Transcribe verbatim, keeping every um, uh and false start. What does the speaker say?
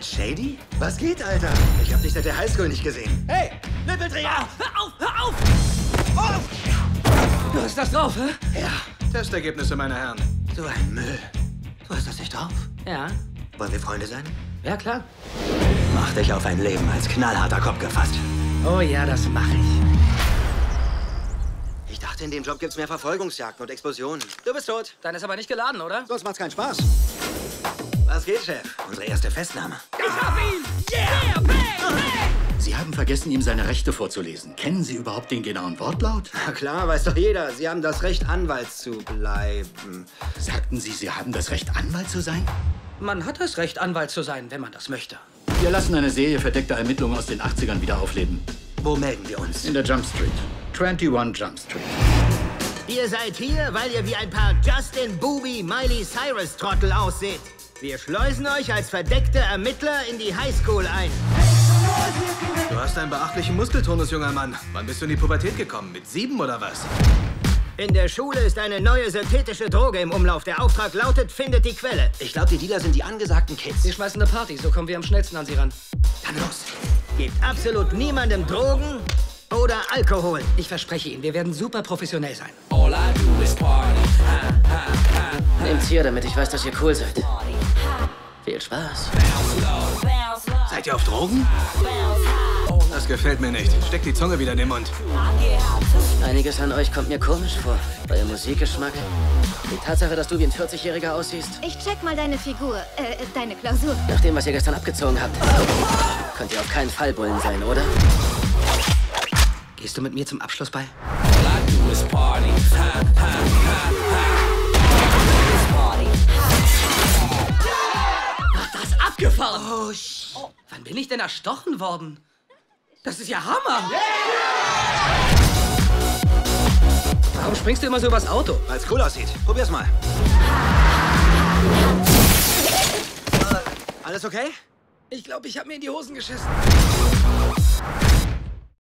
Fat Shady? Was geht, Alter? Ich hab dich seit der Highschool nicht gesehen. Hey, Nippelträger! Hör auf, hör auf! Oh! Du hast das drauf, hä? Ja, Testergebnisse, meine Herren. So ein Müll. Du hast das nicht drauf? Ja. Wollen wir Freunde sein? Ja, klar. Mach dich auf ein Leben als knallharter Kopf gefasst. Oh ja, das mache ich. Ich dachte, in dem Job gibt's mehr Verfolgungsjagden und Explosionen. Du bist tot. Dein ist aber nicht geladen, oder? Sonst macht's keinen Spaß. Was geht, Chef? Unsere erste Festnahme. Ich hab ihn! Yeah! Yeah, bang, bang! Sie haben vergessen, ihm seine Rechte vorzulesen. Kennen Sie überhaupt den genauen Wortlaut? Na klar, weiß doch jeder. Sie haben das Recht, Anwalt zu bleiben. Sagten Sie, Sie haben das Recht, Anwalt zu sein? Man hat das Recht, Anwalt zu sein, wenn man das möchte. Wir lassen eine Serie verdeckter Ermittlungen aus den achtzigern wieder aufleben. Wo melden wir uns? In der Jump Street. einundzwanzig Jump Street. Ihr seid hier, weil ihr wie ein paar Justin Booby, Miley Cyrus Trottel ausseht. Wir schleusen euch als verdeckte Ermittler in die Highschool ein. Du hast einen beachtlichen Muskeltonus, junger Mann. Wann bist du in die Pubertät gekommen? Mit sieben oder was? In der Schule ist eine neue synthetische Droge im Umlauf. Der Auftrag lautet, findet die Quelle. Ich glaube, die Dealer sind die angesagten Kids. Wir schmeißen eine Party, so kommen wir am schnellsten an sie ran. Dann los. Gebt absolut niemandem Drogen oder Alkohol. Ich verspreche Ihnen, wir werden super professionell sein. All I do is party. Ha, ha, ha. Nehmt's hier, damit ich weiß, dass ihr cool seid. Viel Spaß. Seid ihr auf Drogen? Das gefällt mir nicht. Steckt die Zunge wieder in den Mund. Einiges an euch kommt mir komisch vor. Euer Musikgeschmack. Die Tatsache, dass du wie ein vierzigjähriger aussiehst. Ich check mal deine Figur, äh, deine Klausur. Nach dem, was ihr gestern abgezogen habt, könnt ihr auf keinen Fall Bullen sein, oder? Gehst du mit mir zum Abschlussball? Abgefahren! Oh, sch oh. Wann bin ich denn erstochen worden? Das ist ja Hammer! Yeah! Warum springst du immer so übers Auto? Weil's cool aussieht. Probier's mal. äh, alles okay? Ich glaube, ich habe mir in die Hosen geschissen.